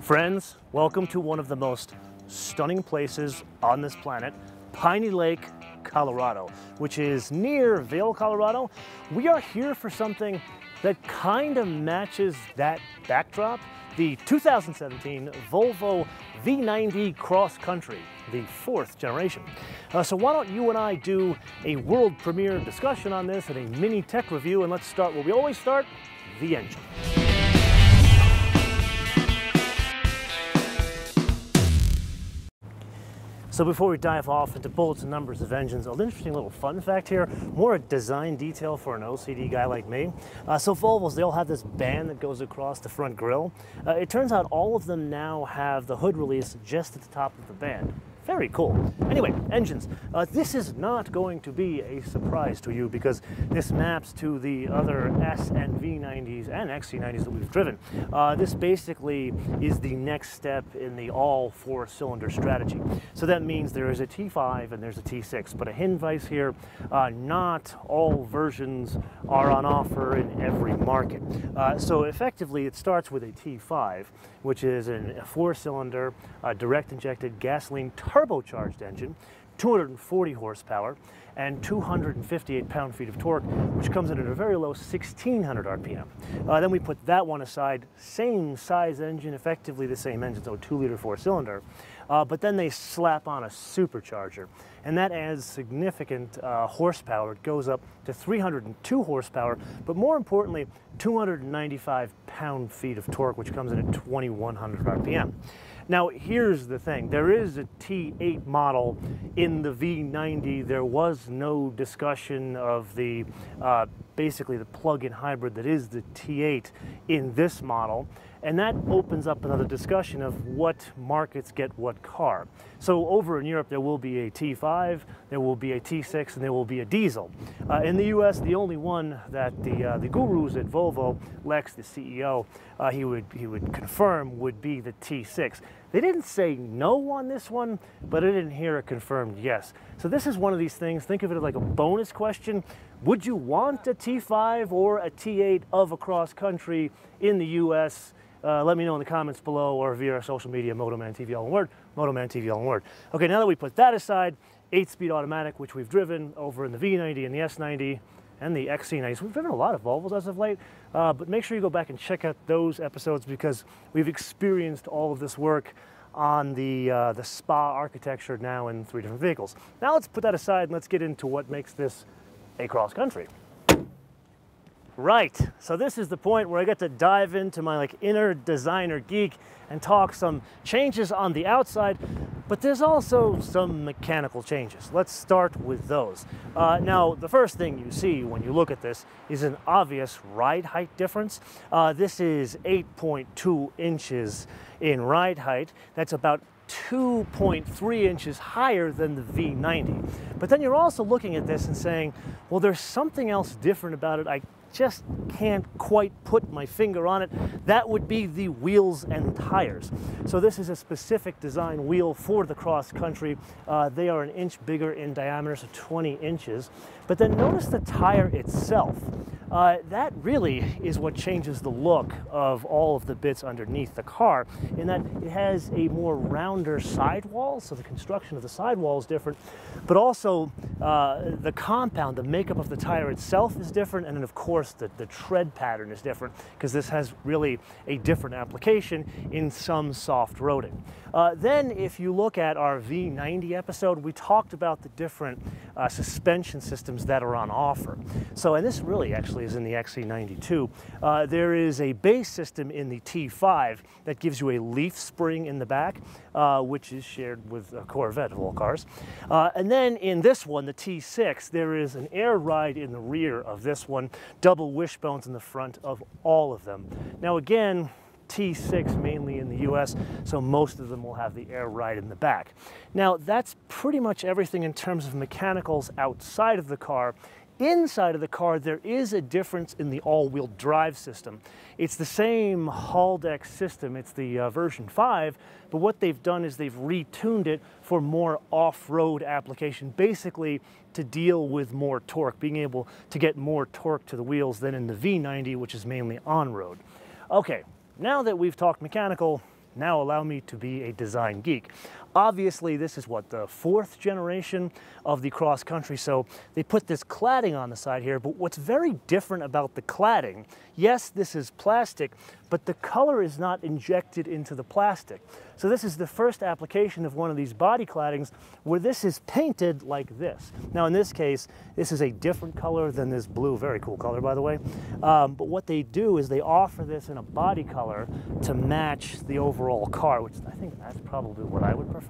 Friends, welcome to one of the most stunning places on this planet, Piney Lake, Colorado, which is near Vail, Colorado. We are here for something that kind of matches that backdrop, the 2017 Volvo V90 Cross Country, the fourth generation. So why don't you and I do a world premiere discussion on this and a mini tech review, and let's start where we always start, the engine. So before we dive off into bullets and numbers of engines, an interesting little fun fact here, more a design detail for an OCD guy like me. So Volvos, they all have this band that goes across the front grille. It turns out all of them now have the hood release just at the top of the band. Very cool. Anyway, engines. This is not going to be a surprise to you because this maps to the other S and V90s and XC90s that we've driven. This basically is the next step in the all four-cylinder strategy. So that means there is a T5 and there's a T6, but a hidden vice here, not all versions are on offer in every market. So effectively, it starts with a T5, which is a four-cylinder, direct-injected gasoline turbocharged engine, 240 horsepower and 258 pound-feet of torque, which comes in at a very low 1,600 RPM. Then we put that one aside, same size engine, effectively the same engine, so 2-liter four-cylinder, but then they slap on a supercharger, and that adds significant horsepower. It goes up to 302 horsepower, but more importantly, 295 pound-feet of torque, which comes in at 2,100 RPM. Now, here's the thing. There is a T8 model in the V90. There was no discussion of the basically the plug-in hybrid that is the T8 in this model. And that opens up another discussion of what markets get what car. So over in Europe, there will be a T5, there will be a T6, and there will be a diesel. In the US, the only one that the gurus at Volvo, Lex, the CEO, he would confirm would be the T6. They didn't say no on this one, but I didn't hear a confirmed yes. So this is one of these things, think of it like a bonus question. Would you want a T5 or a T8 of a cross country in the US? Let me know in the comments below or via our social media, MotoManTV, all in word, MotoManTV, all in word. Okay, now that we put that aside, 8-speed automatic, which we've driven over in the V90 and the S90 and the XC90. We've driven a lot of Volvos as of late, but make sure you go back and check out those episodes because we've experienced all of this work on the SPA architecture now in 3 different vehicles. Now let's put that aside and let's get into what makes this a cross country. Right, so this is the point where I get to dive into my inner designer geek and talk some changes on the outside, but there's also some mechanical changes. Let's start with those. Now, the first thing you see when you look at this is an obvious ride height difference. This is 8.2 inches in ride height. That's about 2.3 inches higher than the V90. But then you're also looking at this and saying, well, there's something else different about it. I just can't quite put my finger on it. That would be the wheels and tires. So this is a specific design wheel for the cross country. They are an inch bigger in diameter, so 20 inches. But then notice the tire itself. That really is what changes the look of all of the bits underneath the car, in that it has a more rounder sidewall, so the construction of the sidewall is different, but also the compound, the makeup of the tire itself is different, and then of course the tread pattern is different, because this has really a different application in some soft roading. Then if you look at our V90 episode, we talked about the different suspension systems that are on offer. So, and this really actually is in the XC92. There is a base system in the T5 that gives you a leaf spring in the back, which is shared with a Corvette of all cars. And then in this one, the T6, there is an air ride in the rear of this one, double wishbones in the front of all of them. Now again, T6 mainly in the US, so most of them will have the air ride in the back. Now that's pretty much everything in terms of mechanicals outside of the car. Inside of the car, there is a difference in the all-wheel drive system. It's the same Haldex system, it's the version 5, but what they've done is they've retuned it for more off-road application, basically to deal with more torque, being able to get more torque to the wheels than in the V90, which is mainly on-road. Okay, now that we've talked mechanical, Now allow me to be a design geek. Obviously, this is what, the fourth generation of the Cross Country, so they put this cladding on the side here, but what's very different about the cladding, yes, this is plastic, but the color is not injected into the plastic. So this is the first application of one of these body claddings where this is painted like this. Now in this case, this is a different color than this blue, very cool color by the way, but what they do is they offer this in a body color to match the overall car, which I think that's probably what I would prefer.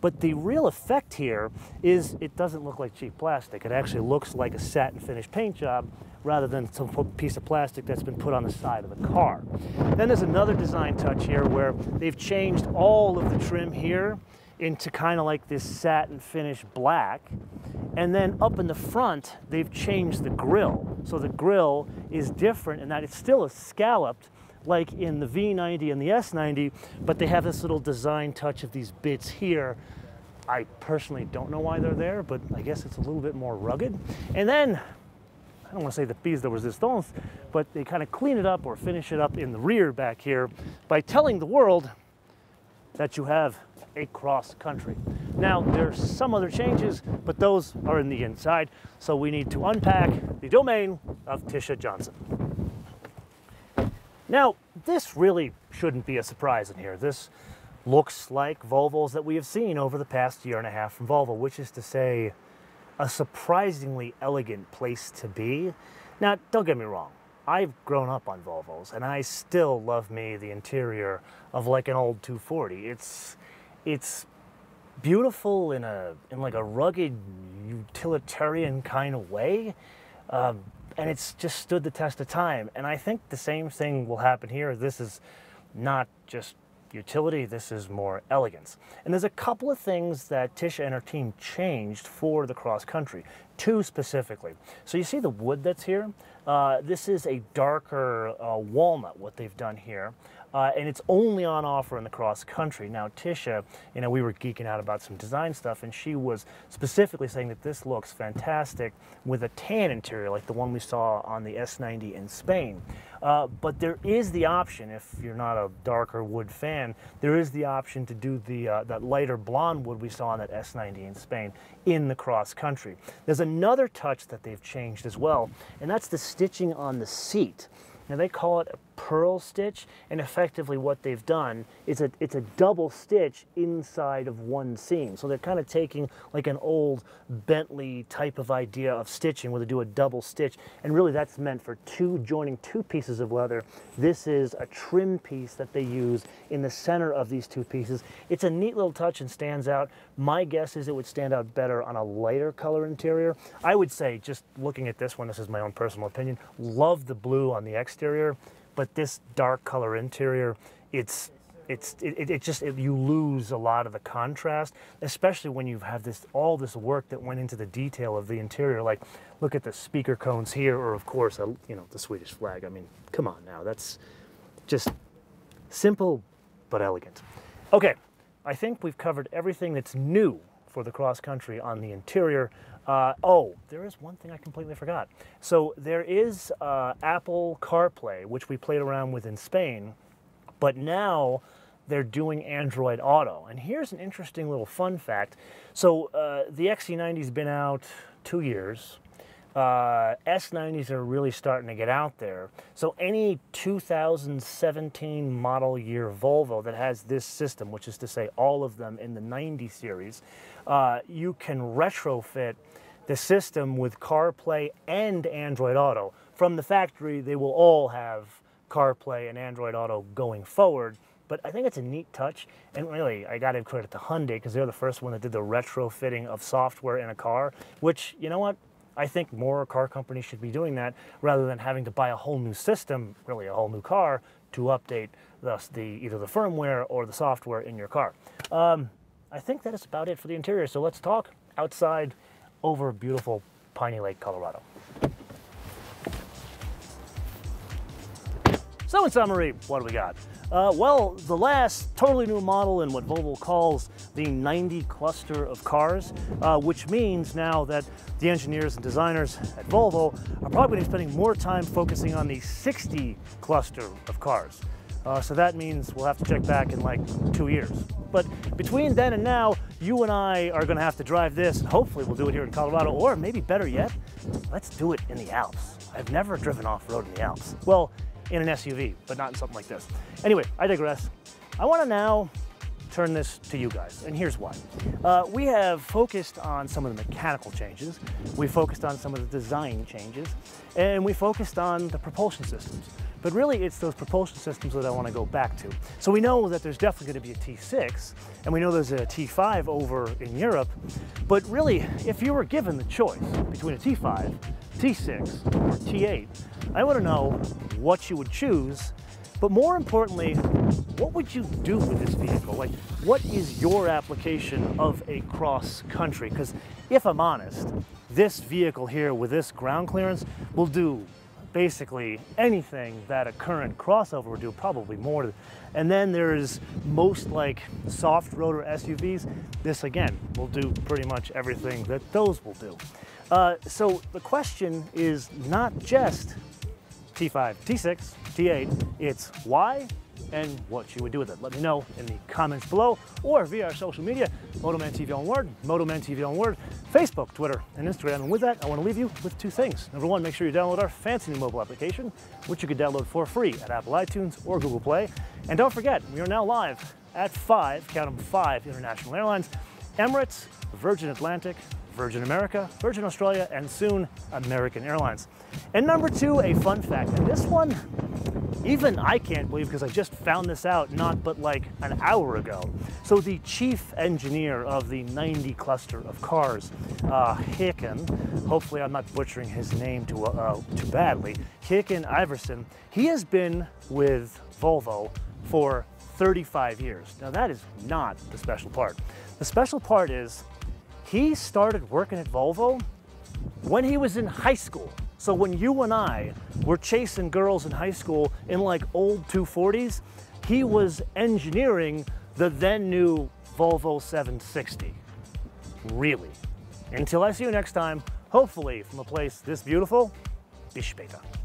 But the real effect here is it doesn't look like cheap plastic. It actually looks like a satin finish paint job rather than some piece of plastic that's been put on the side of the car. Then there's another design touch here where they've changed all of the trim here into kind of like this satin finish black. And then up in the front, they've changed the grille. So the grille is different in that it's still a scalloped, like in the V90 and the S90, but they have this little design touch of these bits here. I personally don't know why they're there, but I guess it's a little bit more rugged. And then, I don't want to say the piece de resistance, but they kind of clean it up or finish it up in the rear back here by telling the world that you have a Cross Country. Now, there's some other changes, but those are in the inside, so we need to unpack the domain of Tisha Johnson. Now, this really shouldn't be a surprise in here. This looks like Volvos that we have seen over the past year and a half from Volvo, which is to say, a surprisingly elegant place to be. Now, don't get me wrong. I've grown up on Volvos, and I still love me the interior of like an old 240. It's beautiful in like a rugged, utilitarian kind of way. And it's just stood the test of time. And I think the same thing will happen here. This is not just utility, this is more elegance. And there's a couple of things that Tisha and her team changed for the Cross Country, two specifically. So you see the wood that's here? This is a darker walnut, what they've done here. And it's only on offer in the Cross Country. Now Tisha, you know, we were geeking out about some design stuff, and she was specifically saying that this looks fantastic with a tan interior like the one we saw on the S90 in Spain. But there is the option, if you're not a darker wood fan, there is the option to do the that lighter blonde wood we saw on that S90 in Spain in the Cross Country. There's another touch that they've changed as well, and that's the stitching on the seat. Now they call it a purl stitch, and effectively what they've done is it's a double stitch inside of one seam. So they're kind of taking like an old Bentley type of idea of stitching where they do a double stitch, and really that's meant for joining two pieces of leather. This is a trim piece that they use in the center of these two pieces. It's a neat little touch and stands out. My guess is it would stand out better on a lighter color interior. I would say, just looking at this one, this is my own personal opinion, love the blue on the exterior, but this dark color interior, you lose a lot of the contrast, especially when you have all this work that went into the detail of the interior. Like, look at the speaker cones here, or of course, you know, the Swedish flag. I mean, come on now, that's just simple but elegant. Okay, I think we've covered everything that's new for the Cross Country on the interior. Oh, there is one thing I completely forgot. So there is Apple CarPlay, which we played around with in Spain, but now they're doing Android Auto. And here's an interesting little fun fact. So the XC90's been out 2 years. S90s are really starting to get out there. So any 2017 model year Volvo that has this system, which is to say all of them in the 90 series, you can retrofit the system with CarPlay and Android Auto. From the factory, they will all have CarPlay and Android Auto going forward. But I think it's a neat touch, and really, I gotta give credit to Hyundai, because they're the first one that did the retrofitting of software in a car, which, you know what? I think more car companies should be doing that rather than having to buy a whole new system, really a whole new car, to update either the firmware or the software in your car. I think that is about it for the interior, so let's talk outside over beautiful Piney Lake, Colorado. So in summary, what do we got? Well, the last totally new model in what Volvo calls the 90 cluster of cars, which means now that the engineers and designers at Volvo are probably going to be spending more time focusing on the 60 cluster of cars. So that means we'll have to check back in like 2 years. But between then and now, you and I are gonna have to drive this, and hopefully we'll do it here in Colorado, or maybe better yet, let's do it in the Alps. I've never driven off-road in the Alps. Well, in an SUV, but not in something like this. Anyway, I digress. I wanna now turn this to you guys, and here's why. We have focused on some of the mechanical changes, we focused on some of the design changes, and we focused on the propulsion systems. But really, it's those propulsion systems that I want to go back to. So we know that there's definitely going to be a T6, and we know there's a T5 over in Europe, but really, if you were given the choice between a T5, T6, or T8, I want to know what you would choose. But more importantly, what would you do with this vehicle? Like, what is your application of a cross country? Because if I'm honest, this vehicle here with this ground clearance will do basically anything that a current crossover would do, probably more. And then there's most like soft rotor SUVs. This again will do pretty much everything that those will do. So the question is not just T5, T6, T8, it's why and what you would do with it. Let me know in the comments below or via our social media, MotoManTV on Word, MotoManTV on Word, Facebook, Twitter, and Instagram. And with that, I want to leave you with two things. Number one, make sure you download our fancy new mobile application, which you can download for free at Apple iTunes or Google Play. And don't forget, we are now live at 5, count them 5 international airlines, Emirates, Virgin Atlantic, Virgin America, Virgin Australia, and soon American Airlines. And number two, a fun fact, and this one, even I can't believe because I just found this out not but like an hour ago. So the chief engineer of the 90 cluster of cars, Hicken, hopefully I'm not butchering his name too badly, Hicken Iverson, he has been with Volvo for 35 years. Now that is not the special part. The special part is he started working at Volvo when he was in high school. So when you and I were chasing girls in high school in like old 240s, he was engineering the then new Volvo 760. Really. Until I see you next time, hopefully from a place this beautiful, bis später.